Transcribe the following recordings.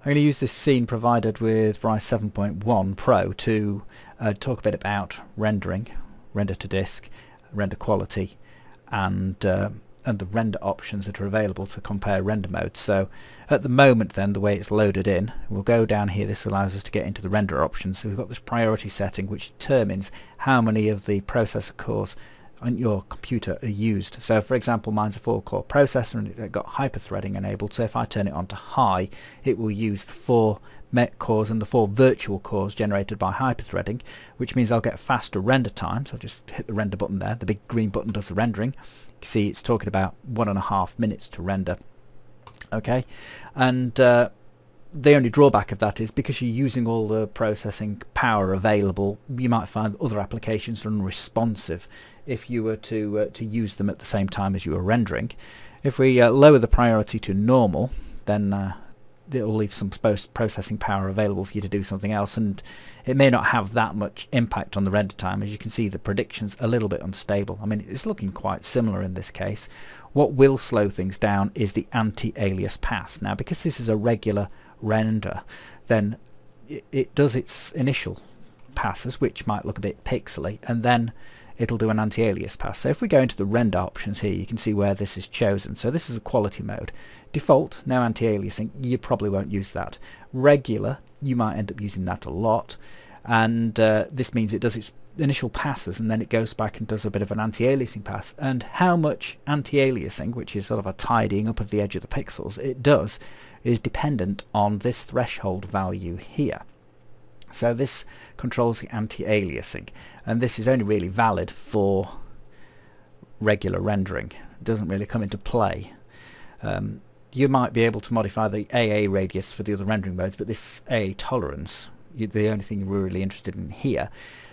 I'm going to use this scene provided with Bryce 7.1 Pro to talk a bit about rendering, render to disk, render quality, and the render options that are available to compare render modes. So at the moment then, the way it's loaded in, we'll go down here, this allows us to get into the render options. So we've got this priority setting which determines how many of the processor cores on your computer are used. So for example, mine's a 4-core processor and it's got hyper-threading enabled, so if I turn it on to high, it will use the 4 cores and the 4 virtual cores generated by hyper-threading, which means I'll get faster render time. So I'll just hit the render button there, the big green button does the rendering. You can see it's talking about 1.5 minutes to render. Okay, and the only drawback of that is because you're using all the processing power available, you might find other applications are unresponsive if you were to use them at the same time as you were rendering. If we lower the priority to normal, then it will leave some post-processing power available for you to do something else, and it may not have that much impact on the render time. As you can see, the prediction's a little bit unstable. I mean, it's looking quite similar in this case. What will slow things down is the anti-alias pass. Now, because this is a regular render, then it does its initial passes, which might look a bit pixely, and then it'll do an anti-alias pass. So if we go into the render options here, you can see where this is chosen. So this is a quality mode. Default, no anti-aliasing, you probably won't use that. Regular, you might end up using that a lot, and this means it does its initial passes and then it goes back and does a bit of an anti-aliasing pass. And how much anti-aliasing, which is sort of a tidying up of the edge of the pixels, it does is dependent on this threshold value here. So this controls the anti-aliasing, and this is only really valid for regular rendering. It doesn't really come into play. You might be able to modify the AA radius for the other rendering modes, but this AA tolerance, the only thing we're really interested in here.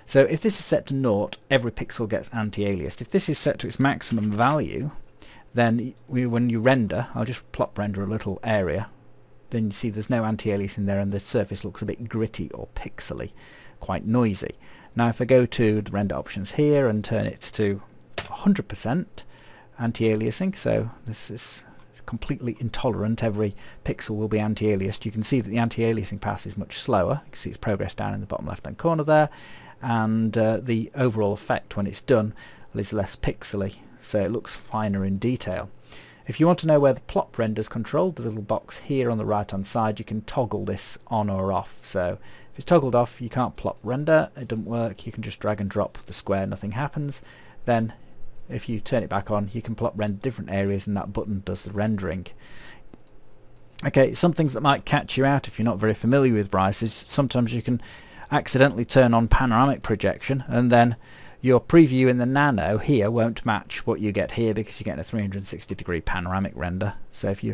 So if this is set to naught, every pixel gets anti-aliased. If this is set to its maximum value, then when you render, I'll just plop render a little area, then you see there's no anti-alias in there and the surface looks a bit gritty or pixely, quite noisy. Now if I go to the render options here and turn it to 100% anti-aliasing, so this is completely intolerant, every pixel will be anti-aliased. You can see that the anti-aliasing pass is much slower. You can see its progress down in the bottom left hand corner there, and the overall effect when it's done is less pixely, so it looks finer in detail. If you want to know where the plop render is controlled, there's a little box here on the right hand side. You can toggle this on or off. So if it's toggled off, you can't plop render, it doesn't work. You can just drag and drop the square, nothing happens. Then if you turn it back on, you can plop render different areas and that button does the rendering. Okay, some things that might catch you out if you're not very familiar with Bryce is sometimes you can accidentally turn on panoramic projection and then your preview in the nano here won't match what you get here because you're getting a 360-degree panoramic render. So if we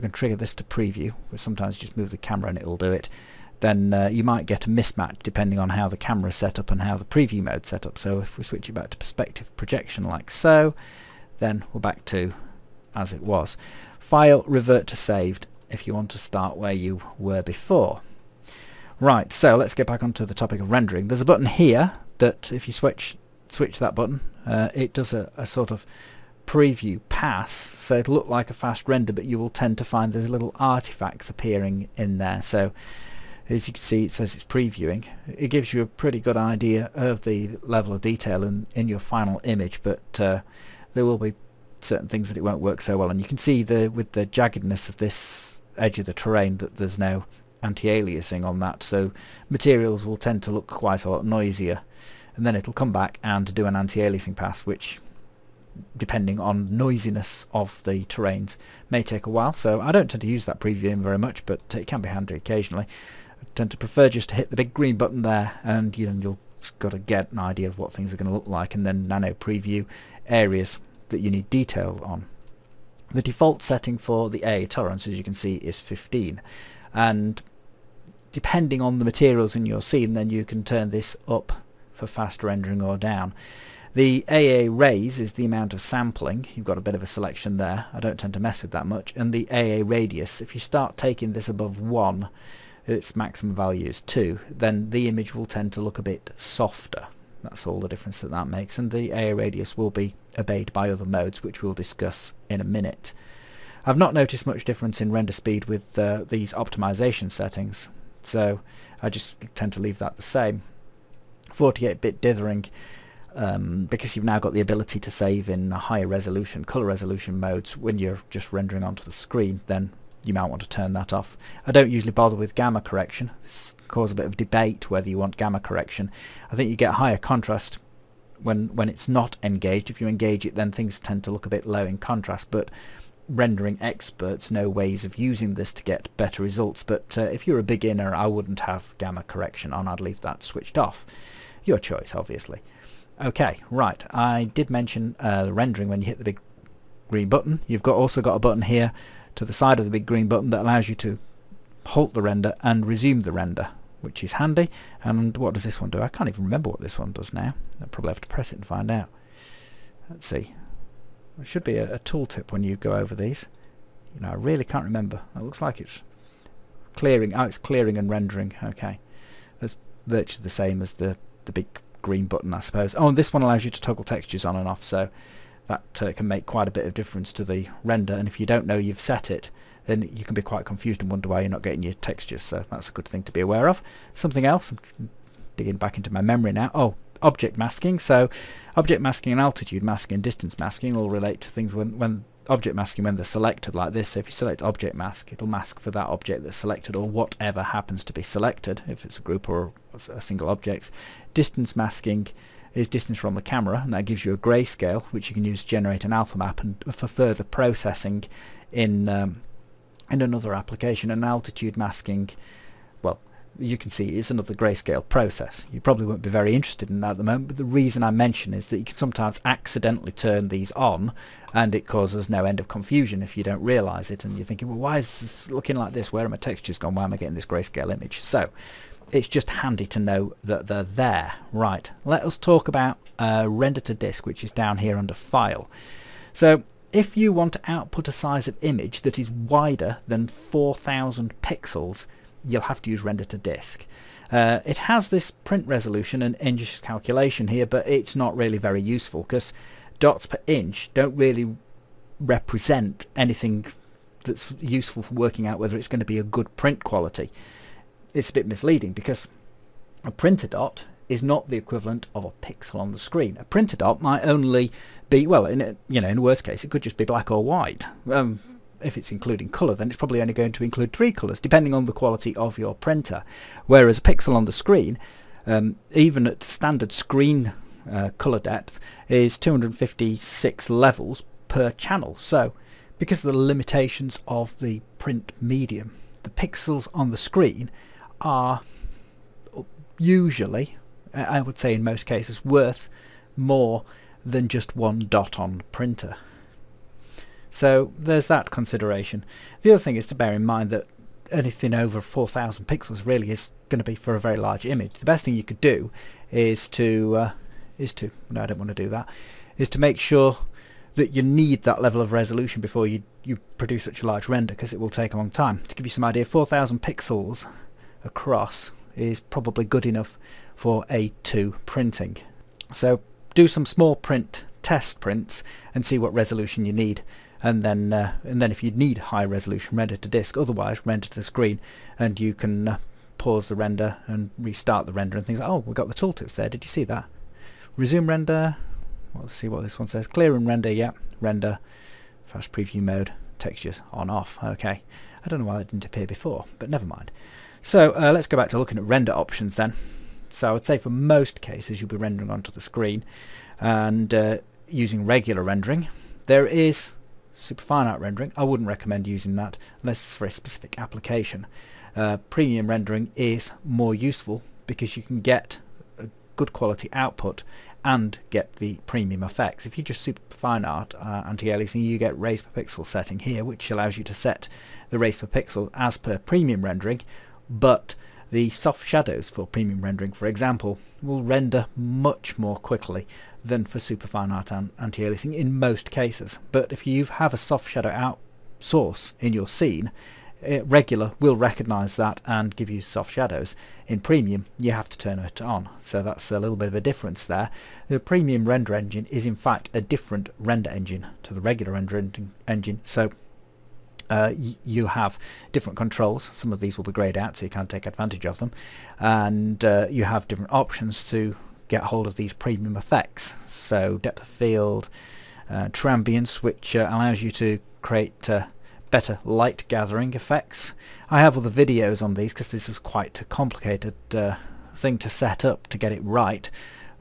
can trigger this to preview, but sometimes just move the camera and it'll do it, then you might get a mismatch depending on how the camera is set up and how the preview mode is set up. So if we switch it back to perspective projection like so, then we're back to as it was. File, revert to saved if you want to start where you were before. Right, so let's get back onto the topic of rendering. There's a button here that if you switch that button, it does a sort of preview pass, so it'll look like a fast render, but you will tend to find there's little artifacts appearing in there. So as you can see, it says it's previewing. It gives you a pretty good idea of the level of detail in your final image, but there will be certain things that it won't work so well, and you can see with the jaggedness of this edge of the terrain that there's no anti-aliasing on that, so materials will tend to look quite a lot noisier. And then it'll come back and do an anti-aliasing pass, which depending on noisiness of the terrains may take a while. So I don't tend to use that previewing very much, but it can be handy occasionally. I tend to prefer just to hit the big green button there, and you'll got to get an idea of what things are going to look like, and then nano preview areas that you need detail on. The default setting for the AA tolerance, as you can see, is 15, and depending on the materials in your scene, then you can turn this up for fast rendering or down. The AA raise is the amount of sampling. You've got a bit of a selection there. I don't tend to mess with that much. And the AA radius, if you start taking this above 1, its maximum value is 2, then the image will tend to look a bit softer. That's all the difference that that makes, and the AA radius will be obeyed by other modes, which we'll discuss in a minute. I've not noticed much difference in render speed with these optimization settings, so I just tend to leave that the same. 48-bit dithering, because you've now got the ability to save in higher resolution, color resolution modes when you're just rendering onto the screen, then you might want to turn that off. I don't usually bother with gamma correction. This causes a bit of debate whether you want gamma correction. I think you get higher contrast when it's not engaged. If you engage it, then things tend to look a bit low in contrast, but rendering experts know ways of using this to get better results. But if you're a beginner, I wouldn't have gamma correction on. I'd leave that switched off. Your choice, obviously. Okay, right, I did mention rendering. When you hit the big green button, you've also got a button here to the side of the big green button that allows you to halt the render and resume the render, which is handy. And what does this one do? I can't even remember what this one does now. I'll probably have to press it and find out. Let's see. There should be a tooltip when you go over these. You know, I really can't remember. It looks like it's clearing. Oh, it's clearing and rendering. Okay, that's virtually the same as the big green button, I suppose. Oh, and this one allows you to toggle textures on and off, so that can make quite a bit of difference to the render. And if you don't know you've set it, then you can be quite confused and wonder why you're not getting your textures, so that's a good thing to be aware of. Something else, I'm digging back into my memory now. Oh, object masking. So object masking and altitude masking and distance masking all relate to things when object masking, when they're selected like this. So if you select object mask, it'll mask for that object that's selected, or whatever happens to be selected, if it's a group or a single objects. Distance masking is distance from the camera, and that gives you a grayscale which you can use to generate an alpha map and for further processing in another application. And altitude masking, well, you can see it's another grayscale process. You probably won't be very interested in that at the moment, but the reason I mention is that you can sometimes accidentally turn these on and it causes no end of confusion if you don't realise it, and you're thinking, well, why is this looking like this? Where are my textures gone? Why am I getting this grayscale image? So it's just handy to know that they're there. Right, let us talk about render to disk, which is down here under file. So if you want to output a size of image that is wider than 4,000 pixels, you'll have to use render to disk. It has this print resolution and inch calculation here, but it's not really very useful because dots per inch don't really represent anything that's useful for working out whether it's going to be a good print quality. It's a bit misleading because a printer dot is not the equivalent of a pixel on the screen. A printer dot might only be, well, in the worst case, it could just be black or white. If it's including colour, then it's probably only going to include 3 colours, depending on the quality of your printer. Whereas a pixel on the screen, even at standard screen colour depth, is 256 levels per channel. So, because of the limitations of the print medium, the pixels on the screen are usually, I would say in most cases, worth more than just one dot on the printer. So there's that consideration. The other thing is to bear in mind that anything over 4,000 pixels really is going to be for a very large image. The best thing you could do is to no, I don't want to do that, is to make sure that you need that level of resolution before you produce such a large render, because it will take a long time. To give you some idea, 4,000 pixels across is probably good enough for A2 printing. So do some small print test prints and see what resolution you need. And then if you need high resolution, render to disk. Otherwise, render to the screen, and you can pause the render and restart the render and things like, oh, we've got the tooltips there, did you see that? Resume render, let's see what this one says. Clear and render, yeah, render, fast preview mode, textures on, off. Okay, I don't know why that didn't appear before, but never mind. So let's go back to looking at render options then. So I would say for most cases you'll be rendering onto the screen and using regular rendering. There is Superfine art rendering. I wouldn't recommend using that unless it's for a specific application. Premium rendering is more useful because you can get a good quality output and get the premium effects. If you just superfine art anti-aliasing, you get rays per pixel setting here, which allows you to set the rays per pixel as per premium rendering, but the soft shadows for premium rendering, for example, will render much more quickly than for superfine art and anti-aliasing in most cases. But if you have a soft shadow out source in your scene, regular will recognize that and give you soft shadows. In premium, you have to turn it on, so that's a little bit of a difference there. The premium render engine is in fact a different render engine to the regular render engine, so you have different controls. Some of these will be greyed out, so you can take advantage of them, and you have different options to get hold of these premium effects. So depth of field, True Ambience, which allows you to create better light gathering effects. I have other videos on these because this is quite a complicated thing to set up to get it right,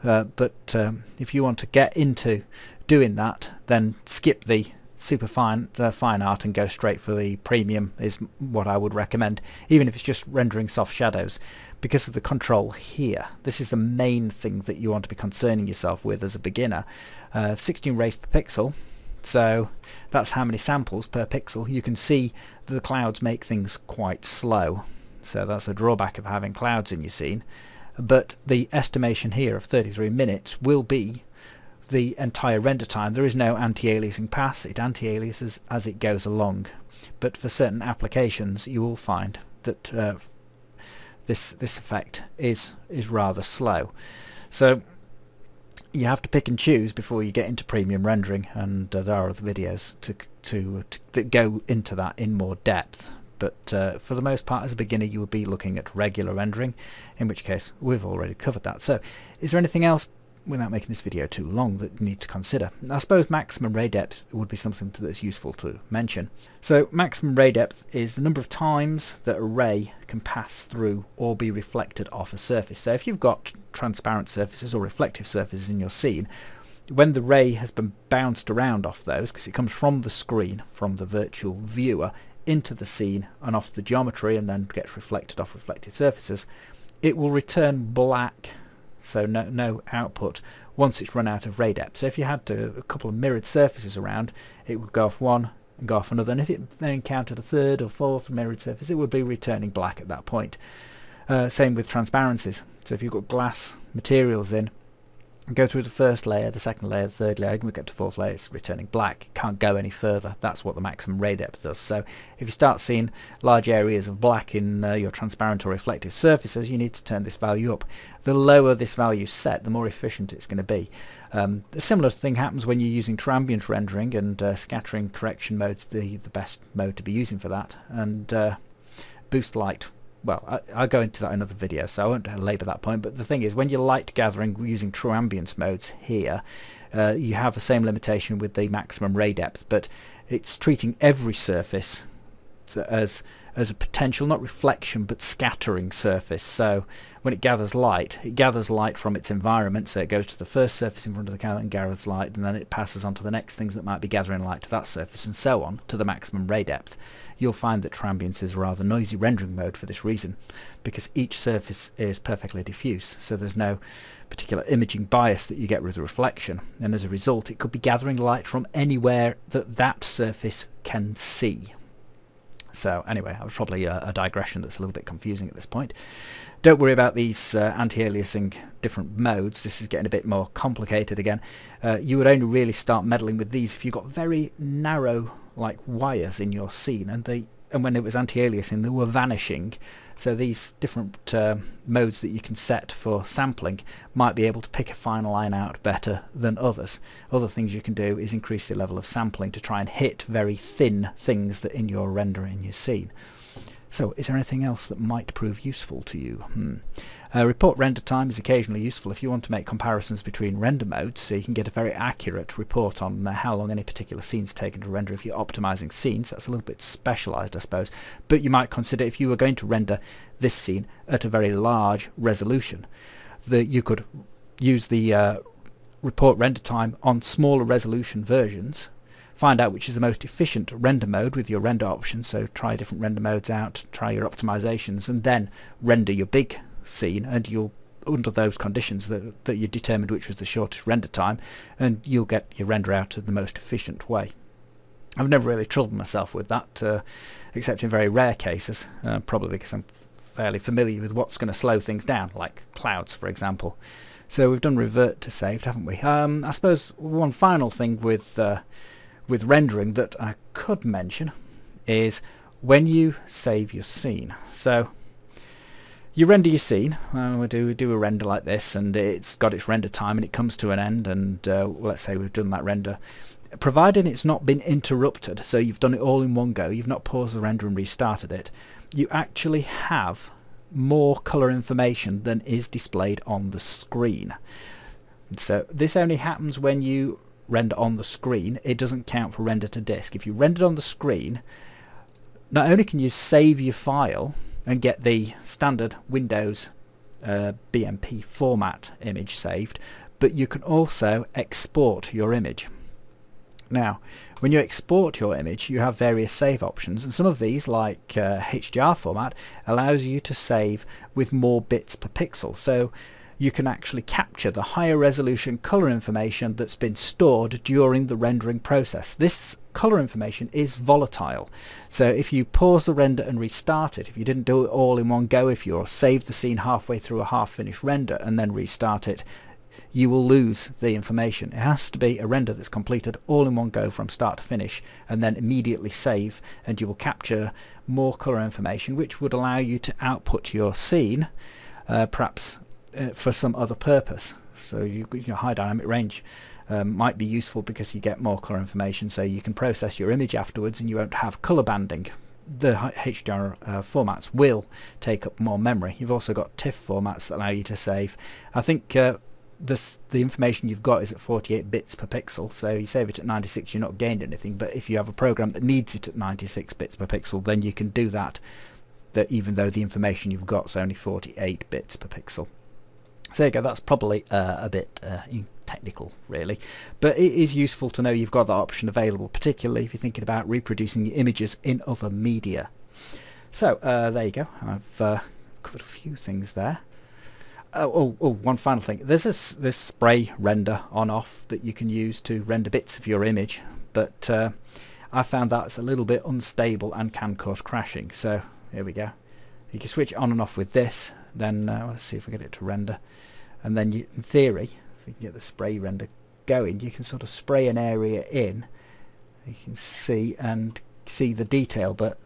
but if you want to get into doing that, then skip the super fine art and go straight for the premium is what I would recommend, even if it's just rendering soft shadows, because of the control here. This is the main thing that you want to be concerning yourself with as a beginner. 16 rays per pixel, so that's how many samples per pixel. You can see that the clouds make things quite slow, so that's a drawback of having clouds in your scene. But the estimation here of 33 minutes will be the entire render time. There is no anti-aliasing pass, it anti-aliases as it goes along, but for certain applications you will find that this effect is rather slow. So you have to pick and choose before you get into premium rendering, and there are other videos that go into that in more depth. But for the most part, as a beginner, you will be looking at regular rendering, in which case we've already covered that. So is there anything else, without making this video too long, that you need to consider? I suppose maximum ray depth would be something that's useful to mention. So maximum ray depth is the number of times that a ray can pass through or be reflected off a surface. So if you've got transparent surfaces or reflective surfaces in your scene, when the ray has been bounced around off those, because it comes from the screen, from the virtual viewer, into the scene and off the geometry and then gets reflected off reflected surfaces, it will return black, so no output once it's run out of ray depth. So if you had a couple of mirrored surfaces around, it would go off one and go off another, and if it then encountered a third or fourth mirrored surface, it would be returning black at that point. Same with transparencies. So if you've got glass materials in, go through the first layer, the second layer, the third layer, and we get to fourth layer, it's returning black. It can't go any further. That's what the maximum ray depth does. So if you start seeing large areas of black in your transparent or reflective surfaces, you need to turn this value up. The lower this value is set, the more efficient it's going to be. A similar thing happens when you're using True Ambience rendering, and scattering correction mode's the best mode to be using for that, and boost light. Well, I'll go into that in another video, so I won't labour that point, but the thing is, when you're light gathering using True Ambience modes here, you have the same limitation with the maximum ray depth, but it's treating every surface as a potential, not reflection, but scattering surface. So when it gathers light from its environment, so it goes to the first surface in front of the camera and gathers light, and then it passes on to the next things that might be gathering light to that surface, and so on to the maximum ray depth. You'll find that True Ambience is a rather noisy rendering mode for this reason, because each surface is perfectly diffuse, so there's no particular imaging bias that you get with reflection, and as a result it could be gathering light from anywhere that that surface can see. So anyway, that was probably a digression that's a little bit confusing at this point. Don't worry about these anti-aliasing different modes. This is getting a bit more complicated again. You would only really start meddling with these if you've got very narrow like wires in your scene, and when it was anti-aliasing they were vanishing. So these different modes that you can set for sampling might be able to pick a fine line out better than others. Other things you can do is increase the level of sampling to try and hit very thin things that in your render in your scene. So is there anything else that might prove useful to you? Report render time is occasionally useful if you want to make comparisons between render modes, so you can get a very accurate report on how long any particular scene's taken to render if you're optimizing scenes. That's a little bit specialized, I suppose, but you might consider if you were going to render this scene at a very large resolution, that you could use the report render time on smaller resolution versions. Find out which is the most efficient render mode with your render options, so try different render modes out, try your optimizations, and then render your big scene, and you'll, under those conditions that you determined which was the shortest render time, and you'll get your render out in the most efficient way. I've never really troubled myself with that, except in very rare cases, probably because I'm fairly familiar with what's going to slow things down, like clouds for example. So we've done revert to saved, haven't we? I suppose one final thing with rendering that I could mention is when you save your scene. So you render your scene, we do a render like this, and it's got its render time and it comes to an end, and let's say we've done that render provided it's not been interrupted, so you've done it all in one go, you've not paused the render and restarted it, you actually have more color information than is displayed on the screen. So this only happens when you render on the screen. It doesn't count for render to disk. If you render on the screen, not only can you save your file and get the standard Windows BMP format image saved, but you can also export your image. Now, when you export your image, you have various save options, and some of these, like HDR format, allows you to save with more bits per pixel, so you can actually capture the higher resolution color information that's been stored during the rendering process. This color information is volatile, so if you pause the render and restart it, if you didn't do it all in one go, if you save the scene halfway through a half-finished render and then restart it, you will lose the information. It has to be a render that's completed all in one go from start to finish, and then immediately save, and you will capture more color information, which would allow you to output your scene perhaps for some other purpose. So your high dynamic range might be useful because you get more color information, so you can process your image afterwards and you won't have color banding. The HDR formats will take up more memory. You've also got TIFF formats that allow you to save. I think the information you've got is at 48 bits per pixel, so you save it at 96, you're not gained anything, but if you have a program that needs it at 96 bits per pixel, then you can do that, even though the information you've got is only 48 bits per pixel. So there you go, that's probably a bit technical really, but it is useful to know you've got that option available, particularly if you're thinking about reproducing your images in other media. So there you go, I've covered a few things there. One final thing. There's this spray render on/off that you can use to render bits of your image, but I found that's a little bit unstable and can cause crashing. So here we go. You can switch on and off with this. Then let's see if we get it to render. And then, in theory, if we can get the spray render going, you can sort of spray an area in. You can see the detail, but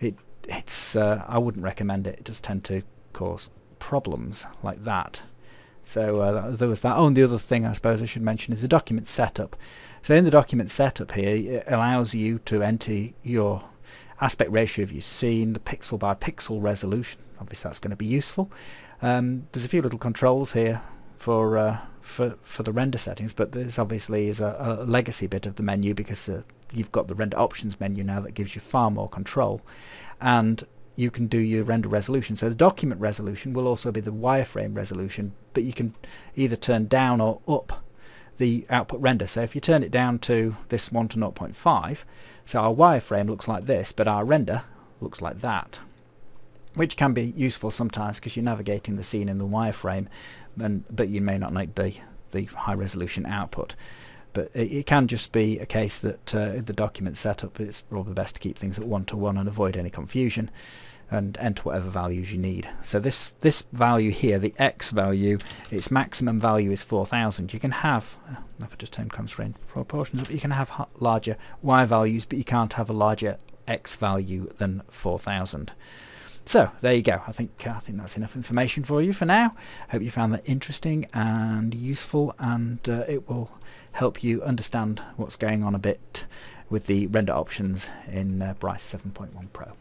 it's I wouldn't recommend it. It does tend to cause problems like that. So there was that. Oh, and the other thing I suppose I should mention is the document setup. So in the document setup here, it allows you to enter your aspect ratio of your scene, the pixel by pixel resolution. Obviously that's going to be useful. There's a few little controls here for the render settings, but this obviously is a legacy bit of the menu, because you've got the render options menu now that gives you far more control, and you can do your render resolution. So the document resolution will also be the wireframe resolution, but you can either turn down or up the output render. So if you turn it down to this 1 to 0.5, so our wireframe looks like this, but our render looks like that, which can be useful sometimes because you're navigating the scene in the wireframe, but you may not need the high resolution output. But it can just be a case that in the document setup, it's probably best to keep things at 1 to 1 and avoid any confusion, and enter whatever values you need. So this value here, the X value, its maximum value is 4,000. You can have, if I just turn constraint proportions up, you can have larger Y values, but you can't have a larger X value than 4,000. So there you go. I think that's enough information for you for now. Hope you found that interesting and useful, and it will help you understand what's going on a bit with the render options in Bryce 7.1 Pro.